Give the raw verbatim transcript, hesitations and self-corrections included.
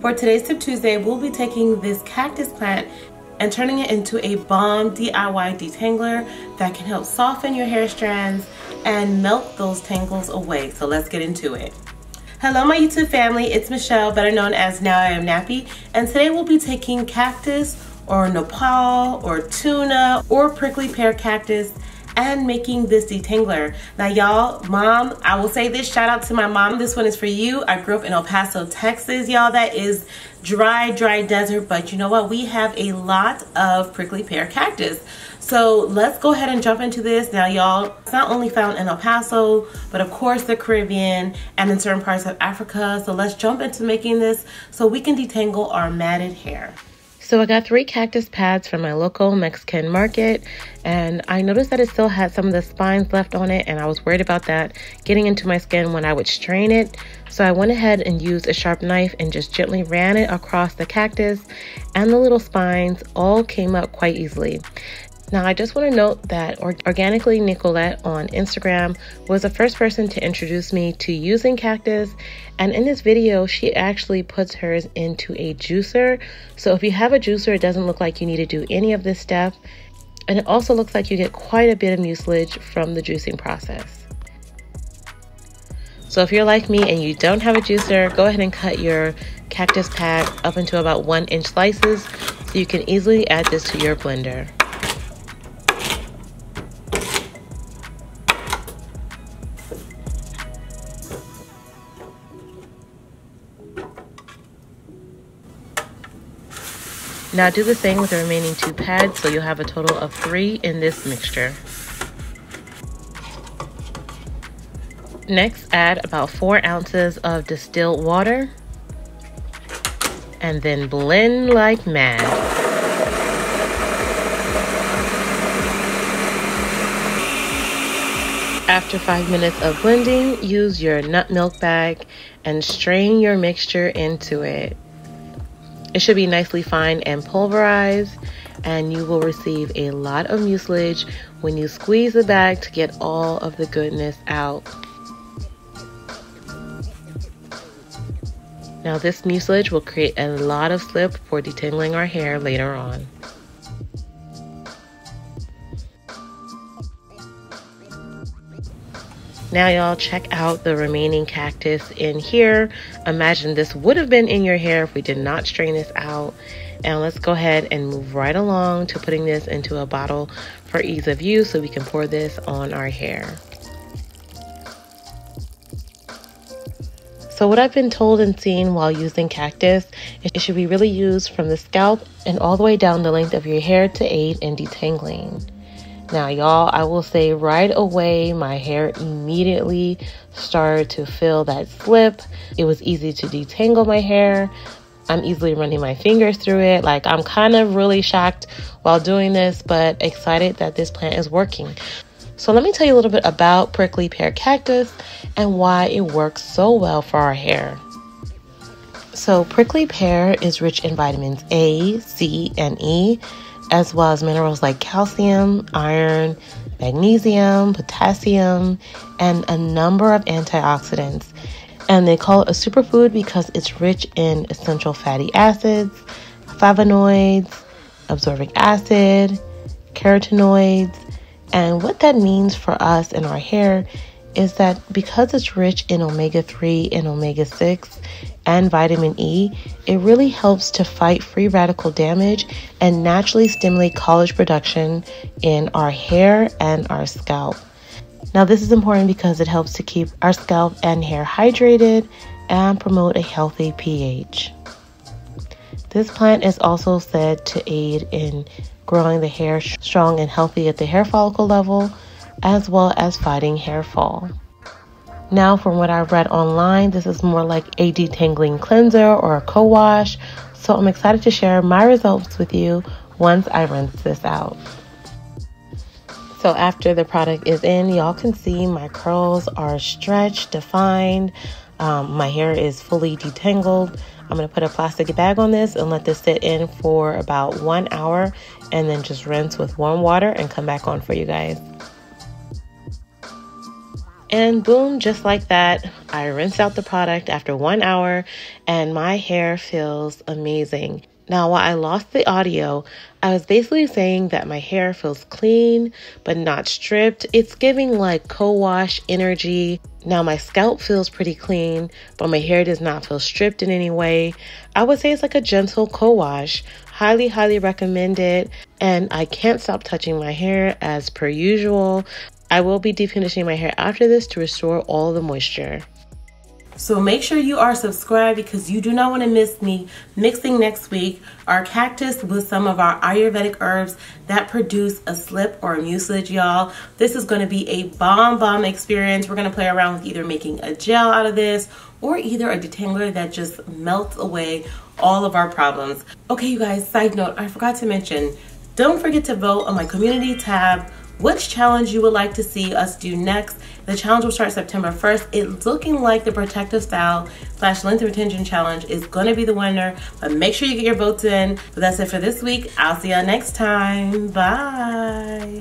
For today's Tip Tuesday, we'll be taking this cactus plant and turning it into a bomb D I Y detangler that can help soften your hair strands and melt those tangles away. So let's get into it. Hello my YouTube family, it's Michelle, better known as Now I Am Nappy, and today we'll be taking cactus or Nopal or tuna or prickly pear cactus and making this detangler. Now y'all, mom, I will say this, shout out to my mom, this one is for you. I grew up in El Paso, Texas, y'all. That is dry, dry desert, but you know what? We have a lot of prickly pear cactus. So let's go ahead and jump into this. Now y'all, it's not only found in El Paso, but of course the Caribbean and in certain parts of Africa. So let's jump into making this so we can detangle our matted hair. So I got three cactus pads from my local Mexican market, and I noticed that it still had some of the spines left on it, and I was worried about that getting into my skin when I would strain it. So I went ahead and used a sharp knife and just gently ran it across the cactus, and the little spines all came up quite easily. Now I just want to note that Organically Nicolette on Instagram was the first person to introduce me to using cactus, and in this video she actually puts hers into a juicer. So if you have a juicer, it doesn't look like you need to do any of this stuff, and it also looks like you get quite a bit of mucilage from the juicing process. So if you're like me and you don't have a juicer, go ahead and cut your cactus pad up into about one inch slices so you can easily add this to your blender. Now do the same with the remaining two pads, so you'll have a total of three in this mixture. Next, add about four ounces of distilled water and then blend like mad. After five minutes of blending, use your nut milk bag and strain your mixture into it. It should be nicely fine and pulverized, and you will receive a lot of mucilage when you squeeze the bag to get all of the goodness out. Now this mucilage will create a lot of slip for detangling our hair later on. Now y'all, check out the remaining cactus in here. Imagine this would have been in your hair if we did not strain this out. And let's go ahead and move right along to putting this into a bottle for ease of use so we can pour this on our hair. So what I've been told and seen while using cactus, it should be really used from the scalp and all the way down the length of your hair to aid in detangling. Now y'all, I will say right away, my hair immediately started to feel that slip. It was easy to detangle my hair. I'm easily running my fingers through it. Like, I'm kind of really shocked while doing this, but excited that this plant is working. So let me tell you a little bit about prickly pear cactus and why it works so well for our hair. So prickly pear is rich in vitamins A, C, and E, as well as minerals like calcium, iron, magnesium, potassium, and a number of antioxidants. And they call it a superfood because it's rich in essential fatty acids, flavonoids, ascorbic acid, carotenoids. And what that means for us in our hair is that because it's rich in omega three and omega six and vitamin E, it really helps to fight free radical damage and naturally stimulate collagen production in our hair and our scalp. Now this is important because it helps to keep our scalp and hair hydrated and promote a healthy pH. This plant is also said to aid in growing the hair strong and healthy at the hair follicle level, as well as fighting hair fall. Now, from what I've read online, this is more like a detangling cleanser or a co-wash, so I'm excited to share my results with you once I rinse this out. So after the product is in, y'all can see my curls are stretched, defined, um, my hair is fully detangled. I'm gonna put a plastic bag on this and let this sit in for about one hour and then just rinse with warm water and come back on for you guys. And boom, just like that, I rinse out the product after one hour and my hair feels amazing. Now, while I lost the audio, I was basically saying that my hair feels clean, but not stripped. It's giving like co-wash energy. Now my scalp feels pretty clean, but my hair does not feel stripped in any way. I would say it's like a gentle co-wash. Highly, highly recommend it. And I can't stop touching my hair as per usual. I will be deep conditioning my hair after this to restore all the moisture. So make sure you are subscribed because you do not want to miss me mixing next week our cactus with some of our Ayurvedic herbs that produce a slip or a mucilage, y'all. This is going to be a bomb, bomb experience. We're going to play around with either making a gel out of this or either a detangler that just melts away all of our problems. Okay, you guys, side note, I forgot to mention, don't forget to vote on my community tab which challenge you would like to see us do next. The challenge will start September first. It's looking like the protective style slash length retention challenge is gonna be the winner, but make sure you get your votes in. But that's it for this week. I'll see y'all next time. Bye.